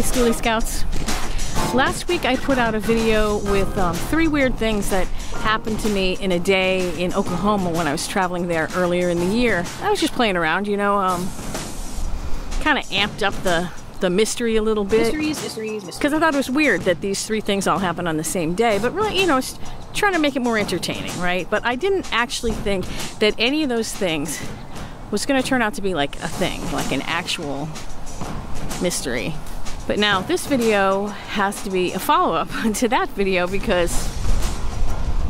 Hey Skoolie Scouts. Last week I put out a video with three weird things that happened to me in a day in Oklahoma when I was traveling there earlier in the year. I was just playing around, you know, kind of amped up the mystery a little bit. Mysteries. Because I thought it was weird that these three things all happened on the same day, but really, you know, it's trying to make it more entertaining, right? But I didn't actually think that any of those things was going to turn out to be like a thing, like an actual mystery. But now this video has to be a follow-up to that video because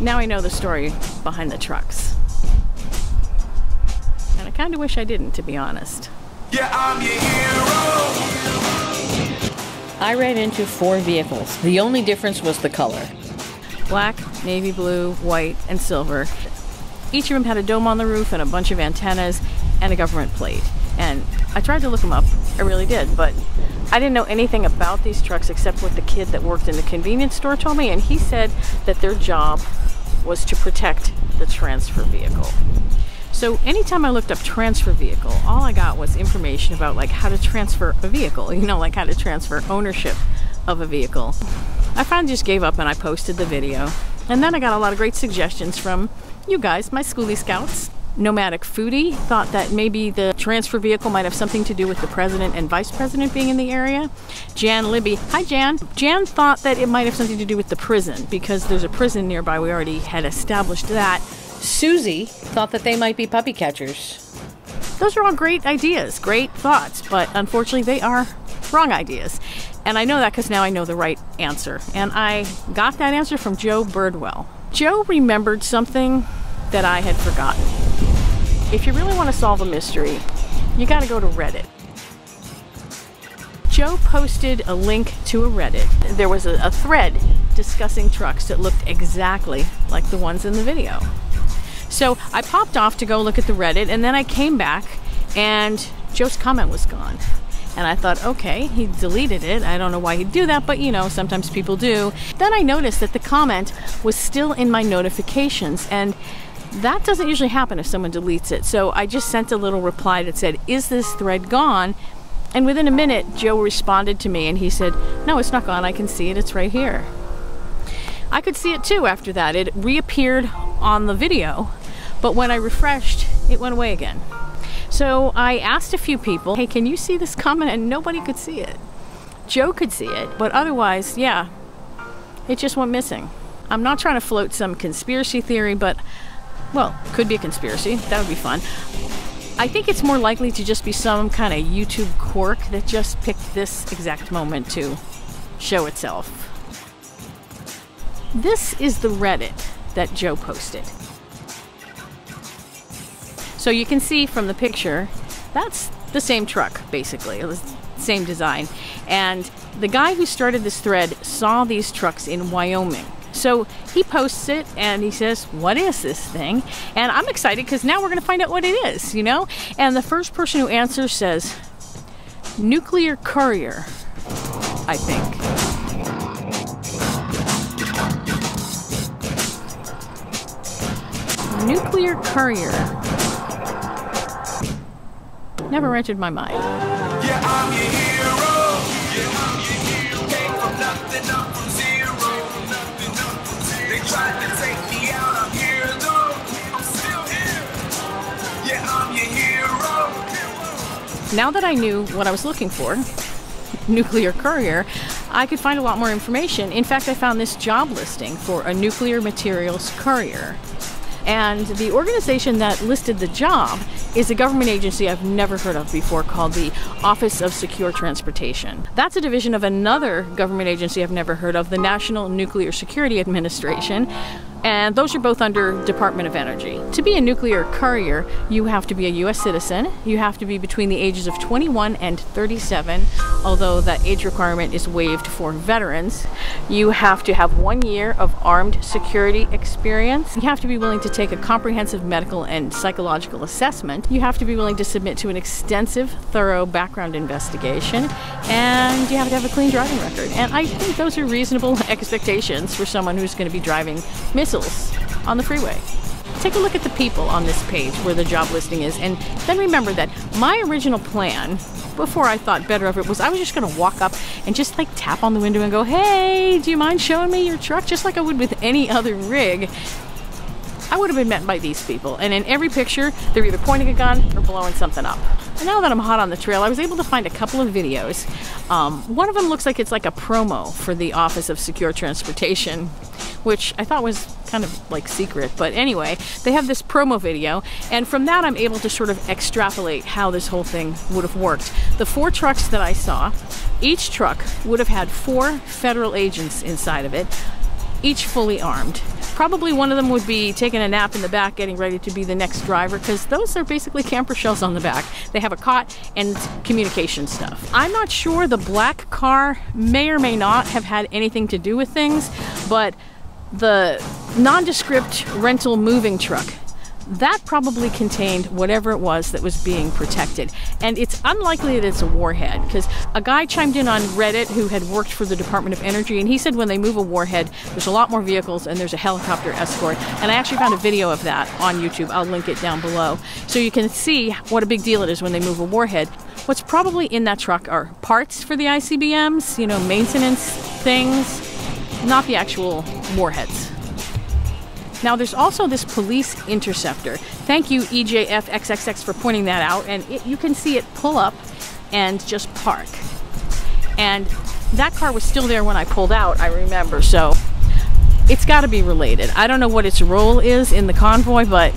now I know the story behind the trucks. And I kind of wish I didn't, to be honest. Yeah, I'm your hero. I ran into four vehicles. The only difference was the color. Black, navy blue, white, and silver. Each of them had a dome on the roof and a bunch of antennas and a government plate. And I tried to look them up, I really did, but I didn't know anything about these trucks except what the kid that worked in the convenience store told me, and he said that their job was to protect the transfer vehicle. So anytime I looked up transfer vehicle, all I got was information about like how to transfer a vehicle, you know, like how to transfer ownership of a vehicle. I finally just gave up and I posted the video. And then I got a lot of great suggestions from you guys, my Skoolie Scouts. Nomadic Foodie thought that maybe the transfer vehicle might have something to do with the president and vice president being in the area. Jan Libby, hi Jan. Jan thought that it might have something to do with the prison because there's a prison nearby. We already had established that. Susie thought that they might be puppy catchers. Those are all great ideas, great thoughts, but unfortunately they are wrong ideas. And I know that because now I know the right answer. And I got that answer from Joe Birdwell. Joe remembered something that I had forgotten. If you really want to solve a mystery, you got to go to Reddit. Joe posted a link to a Reddit. There was a thread discussing trucks that looked exactly like the ones in the video. So I popped off to go look at the Reddit, and then I came back and Joe's comment was gone. And I thought, okay, he deleted it. I don't know why he'd do that, but you know, sometimes people do. Then I noticed that the comment was still in my notifications, and that doesn't usually happen if someone deletes it. So I just sent a little reply that said, is this thread gone? And within a minute, Joe responded to me and he said, no, it's not gone. I can see it. It's right here. I could see it too after that. It reappeared on the video, but when I refreshed, it went away again. So I asked a few people, hey, can you see this comment? And nobody could see it. Joe could see it, but otherwise, yeah, it just went missing. I'm not trying to float some conspiracy theory, but well, could be a conspiracy. That would be fun. I think it's more likely to just be some kind of YouTube quirk that just picked this exact moment to show itself. This is the Reddit that Joe posted. So you can see from the picture, that's the same truck, basically. It was the same design. And the guy who started this thread saw these trucks in Wyoming. So he posts it and he says, what is this thing? And I'm excited because now we're going to find out what it is, you know? And the first person who answers says, nuclear courier, I think. Nuclear courier. Never entered my mind. Yeah, I'm your hero. Yeah, I'm your hero. Came from nothing up from zero. They tried to take me out, I'm here though, I'm still here, yeah, I'm your hero. Now that I knew what I was looking for, nuclear courier, I could find a lot more information. In fact, I found this job listing for a nuclear materials courier. And the organization that listed the job is a government agency I've never heard of before called the Office of Secure Transportation. That's a division of another government agency I've never heard of, the National Nuclear Security Administration. And those are both under Department of Energy. To be a nuclear courier, you have to be a U.S. citizen. You have to be between the ages of 21 and 37, although that age requirement is waived for veterans. You have to have 1 year of armed security experience. You have to be willing to take a comprehensive medical and psychological assessment. You have to be willing to submit to an extensive, thorough background investigation. And you have to have a clean driving record. And I think those are reasonable expectations for someone who's going to be driving missiles on the freeway. Take a look at the people on this page where the job listing is, and then remember that my original plan, before I thought better of it, was I was just going to walk up and just like tap on the window and go, hey, do you mind showing me your truck? Just like I would with any other rig. I would have been met by these people, and in every picture they're either pointing a gun or blowing something up. And now that I'm hot on the trail, I was able to find a couple of videos. One of them looks like it's like a promo for the Office of Secure Transportation, which I thought was kind of like secret, but anyway, they have this promo video, and from that I'm able to sort of extrapolate how this whole thing would have worked. The four trucks that I saw, each truck would have had four federal agents inside of it, each fully armed. Probably one of them would be taking a nap in the back, getting ready to be the next driver, because those are basically camper shells on the back. They have a cot and communication stuff. I'm not sure, the black car may or may not have had anything to do with things, but the nondescript rental moving truck, that probably contained whatever it was that was being protected. And it's unlikely that it's a warhead, because a guy chimed in on Reddit who had worked for the Department of Energy, and he said when they move a warhead, there's a lot more vehicles and there's a helicopter escort. And I actually found a video of that on YouTube. I'll link it down below so you can see what a big deal it is when they move a warhead. What's probably in that truck are parts for the ICBMs, you know, maintenance things, not the actual warheads. Now, there's also this police interceptor. Thank you, EJFXXX, for pointing that out. And you can see it pull up and just park. And that car was still there when I pulled out, I remember. So it's got to be related. I don't know what its role is in the convoy, but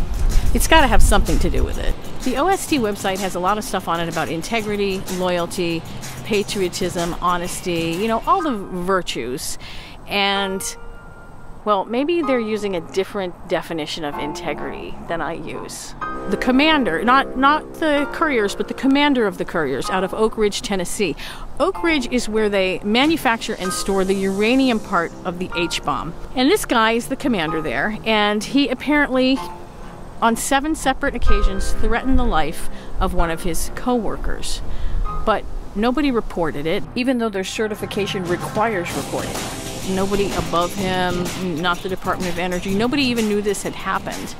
it's got to have something to do with it. The OST website has a lot of stuff on it about integrity, loyalty, patriotism, honesty, you know, all the virtues. And well, maybe they're using a different definition of integrity than I use. The commander, not the couriers, but the commander of the couriers out of Oak Ridge, Tennessee. Oak Ridge is where they manufacture and store the uranium part of the H-bomb. And this guy is the commander there, and he apparently, on 7 separate occasions, threatened the life of one of his co-workers. But nobody reported it, even though their certification requires reporting. Nobody above him, not the Department of Energy, nobody even knew this had happened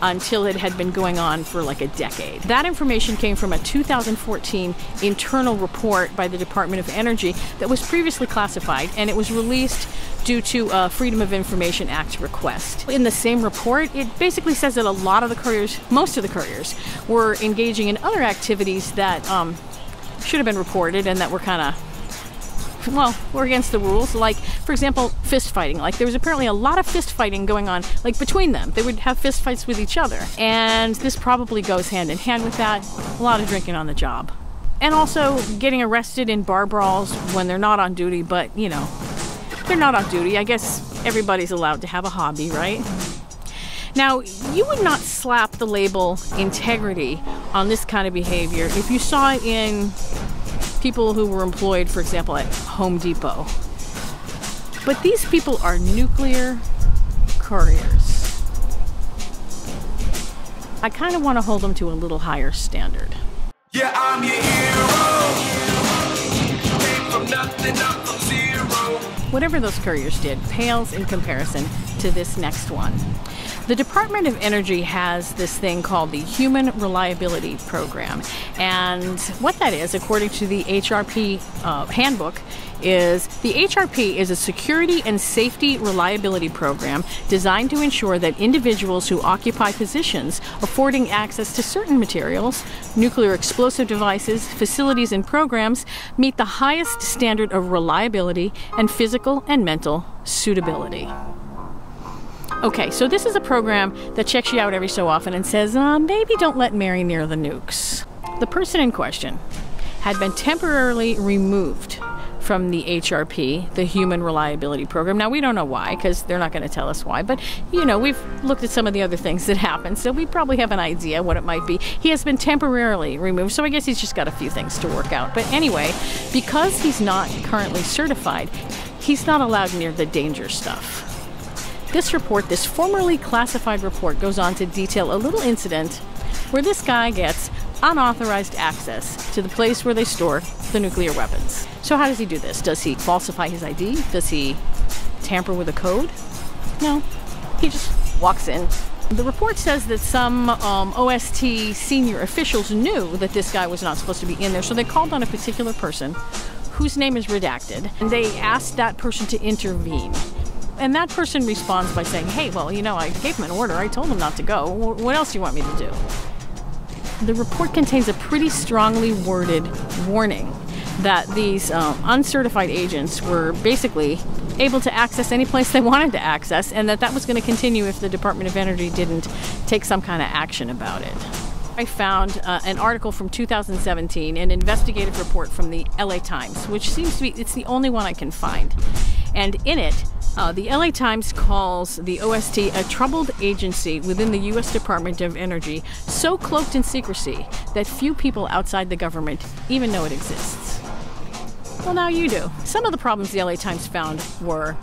until it had been going on for like a decade. That information came from a 2014 internal report by the Department of Energy that was previously classified, and it was released due to a Freedom of Information Act request. In the same report, it basically says that a lot of the couriers, most of the couriers, were engaging in other activities that should have been reported and that were kind of, well, we're against the rules, like, for example, fist fighting. Like, there was apparently a lot of fist fighting going on, like, between them. They would have fist fights with each other. And this probably goes hand in hand with that. A lot of drinking on the job. And also getting arrested in bar brawls when they're not on duty, but, you know, they're not on duty. I guess everybody's allowed to have a hobby, right? Now, you would not slap the label integrity on this kind of behavior if you saw it in people who were employed, for example, at Home Depot. But these people are nuclear couriers. I kind of want to hold them to a little higher standard. Yeah, I'm your hero. Came from nothing, up from zero. Whatever those couriers did pales in comparison to this next one. The Department of Energy has this thing called the Human Reliability Program, and what that is, according to the HRP handbook, is the HRP is a security and safety reliability program designed to ensure that individuals who occupy positions affording access to certain materials, nuclear explosive devices, facilities, and programs meet the highest standard of reliability and physical and mental suitability. Okay, so this is a program that checks you out every so often and says, maybe don't let Mary near the nukes. The person in question had been temporarily removed from the HRP, the Human Reliability Program. Now, we don't know why, because they're not going to tell us why, but, you know, we've looked at some of the other things that happened, so we probably have an idea what it might be. He has been temporarily removed, so I guess he's just got a few things to work out. But anyway, because he's not currently certified, he's not allowed near the danger stuff. This report, this formerly classified report, goes on to detail a little incident where this guy gets unauthorized access to the place where they store the nuclear weapons. So how does he do this? Does he falsify his ID? Does he tamper with a code? No. He just walks in, The report says that some OST senior officials knew that this guy was not supposed to be in there, so they called on a particular person whose name is redacted, and they asked that person to intervene. And that person responds by saying, hey, well, you know, I gave him an order. I told him not to go. What else do you want me to do? The report contains a pretty strongly worded warning that these uncertified agents were basically able to access any place they wanted to access, and that was going to continue if the Department of Energy didn't take some kind of action about it. I found an article from 2017, an investigative report from the LA Times, which seems to be, it's the only one I can find. And in it, the LA Times calls the OST a troubled agency within the U.S. Department of Energy, so cloaked in secrecy that few people outside the government even know it exists. Well, now you do. Some of the problems the LA Times found were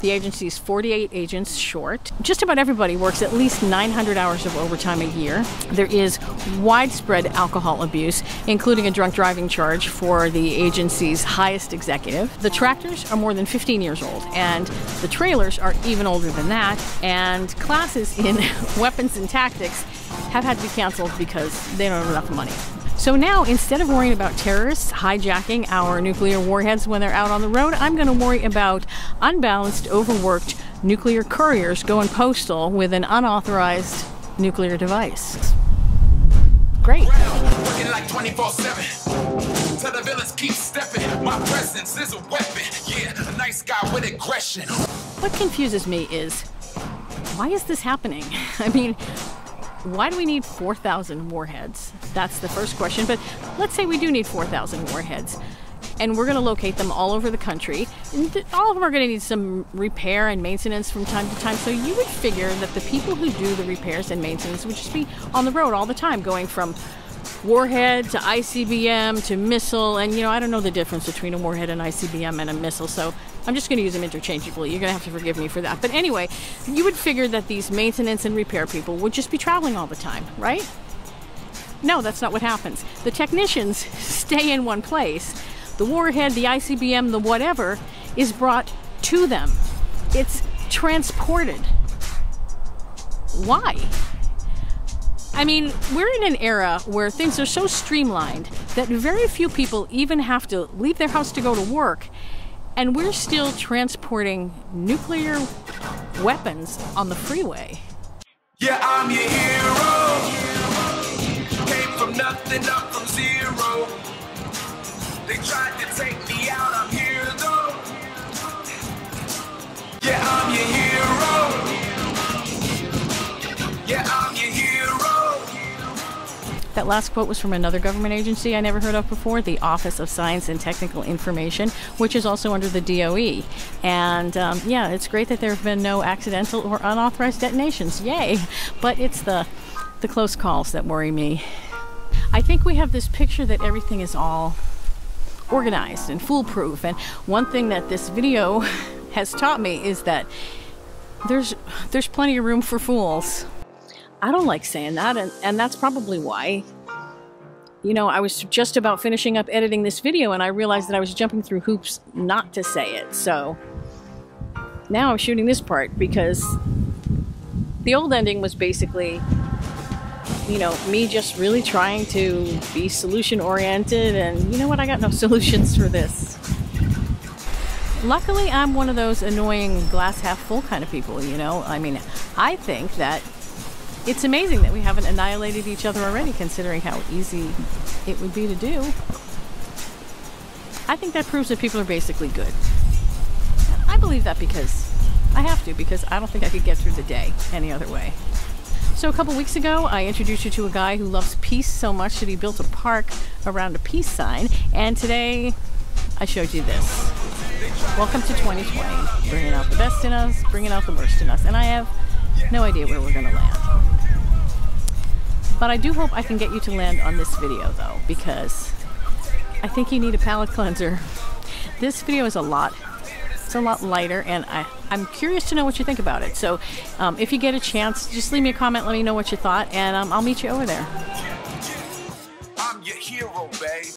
the agency's 48 agents short. Just about everybody works at least 900 hours of overtime a year. There is widespread alcohol abuse, including a drunk driving charge for the agency's highest executive. The tractors are more than 15 years old, and the trailers are even older than that. And classes in weapons and tactics have had to be canceled because they don't have enough money. So now, instead of worrying about terrorists hijacking our nuclear warheads when they're out on the road, I'm going to worry about unbalanced, overworked nuclear couriers going postal with an unauthorized nuclear device. Great. Working like 24/7. Tell the villains keep stepping. My presence is a weapon. Yeah, a nice guy with aggression. What confuses me is, why is this happening? I mean, why do we need 4,000 warheads? That's the first question, but let's say we do need 4,000 warheads, and we're going to locate them all over the country. All of them are going to need some repair and maintenance from time to time, so you would figure that the people who do the repairs and maintenance would just be on the road all the time, going from warhead to ICBM to missile, and you know, I don't know the difference between a warhead and ICBM and a missile, so I'm just going to use them interchangeably. You're going to have to forgive me for that. But anyway, you would figure that these maintenance and repair people would just be traveling all the time, right? No, that's not what happens. The technicians stay in one place. The warhead, the ICBM, the whatever is brought to them. It's transported. Why? I mean, we're in an era where things are so streamlined that very few people even have to leave their house to go to work, and we're still transporting nuclear weapons on the freeway. Yeah, I'm your hero. Came from nothing, up from zero. They tried to take me out, I'm here though. Yeah, I'm your hero. Yeah, I'm your hero. That last quote was from another government agency I never heard of before, the Office of Science and Technical Information, which is also under the DOE. And yeah, it's great that there have been no accidental or unauthorized detonations. Yay! But it's the close calls that worry me. I think we have this picture that everything is all organized and foolproof. And one thing that this video has taught me is that there's plenty of room for fools. I don't like saying that, and that's probably why. You know, I was just about finishing up editing this video and I realized that I was jumping through hoops not to say it. So now I'm shooting this part because the old ending was basically, you know, me just really trying to be solution oriented, and you know what, I got no solutions for this. Luckily, I'm one of those annoying glass half full kind of people, you know? I mean, I think that it's amazing that we haven't annihilated each other already, considering how easy it would be to do. I think that proves that people are basically good. I believe that because I have to, because I don't think I could get through the day any other way. So a couple weeks ago, I introduced you to a guy who loves peace so much that he built a park around a peace sign, and today I showed you this. Welcome to 2020, bringing out the best in us, bringing out the worst in us, and I have no idea where we're gonna land. But I do hope I can get you to land on this video, though, because I think you need a palate cleanser. This video is a lot lighter, and I'm curious to know what you think about it. So if you get a chance, just leave me a comment, let me know what you thought, and I'll meet you over there. I'm your hero, babe.